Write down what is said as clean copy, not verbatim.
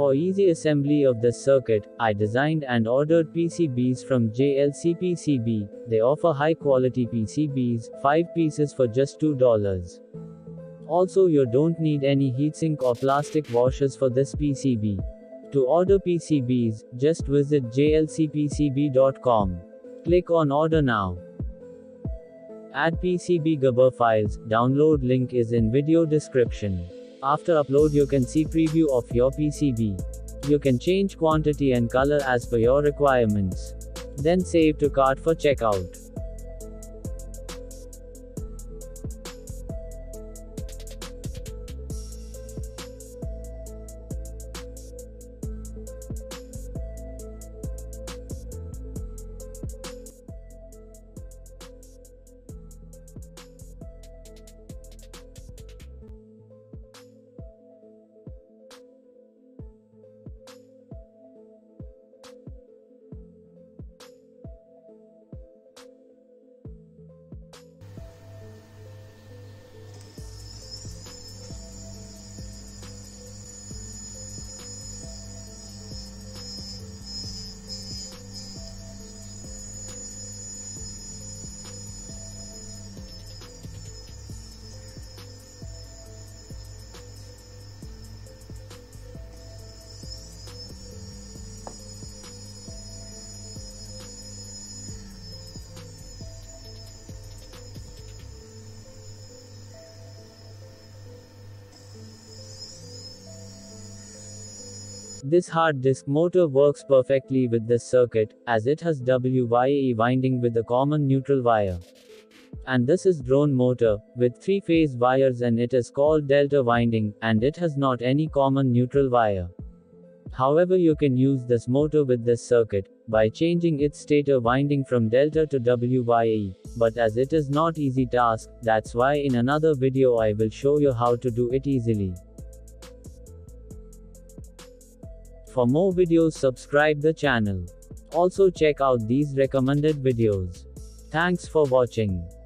For easy assembly of the circuit, I designed and ordered PCBs from JLCPCB. They offer high quality PCBs, 5 pieces for just $2. Also, you don't need any heatsink or plastic washers for this PCB. To order PCBs, just visit JLCPCB.com. Click on order now. Add PCB Gerber files, download link is in video description. After upload you can see preview of your PCB. You can change quantity and color as per your requirements. Then save to cart for checkout. This hard disk motor works perfectly with this circuit, as it has WYE winding with a common neutral wire. And this is drone motor, with 3-phase wires, and it is called delta winding, and it has not any common neutral wire. However, you can use this motor with this circuit, by changing its stator winding from delta to WYE, but as it is not easy task, that's why in another video I will show you how to do it easily. For more videos, subscribe the channel. Also check out these recommended videos. Thanks for watching.